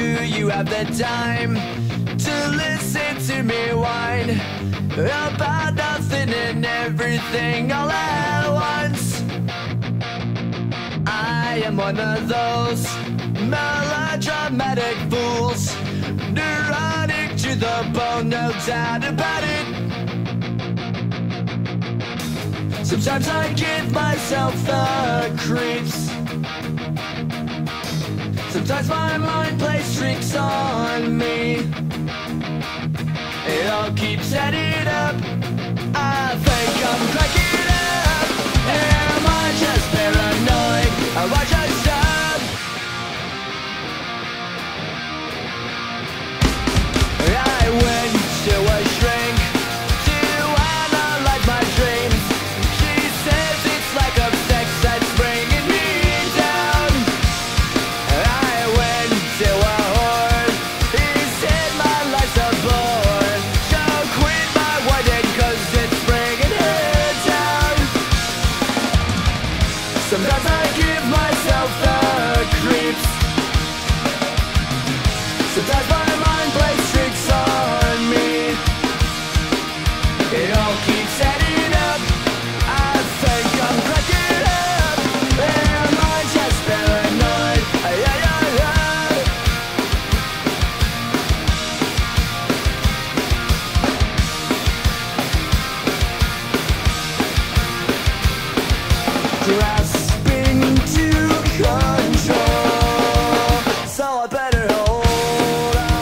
do you have the time to listen to me whine about nothing and everything all at once? I am one of those melodramatic fools, neurotic to the bone, no doubt about it. Sometimes I give myself the creeps. Sometimes my mind plays tricks on me. It all keeps adding up. I think I'm cracking up. Am I just paranoid? Am I just dumb? I went to a shrink to analyze my dreams. She says it's like a sex that's bringing me down. I went to a whore. He said my life's a bore. So quit my wedding 'cause it's bringing her down. Sometimes I give myself the creeps. Sometimes my mind plays tricks on me. It all keeps adding up. I think I'm cracking up. Am I just paranoid? Grasping to control, so I better hold on.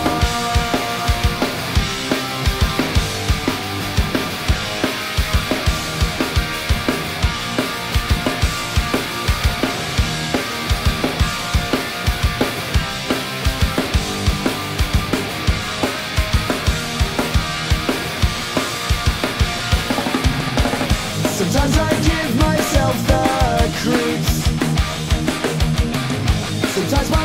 Sometimes I give myself the creeps. Sometimes my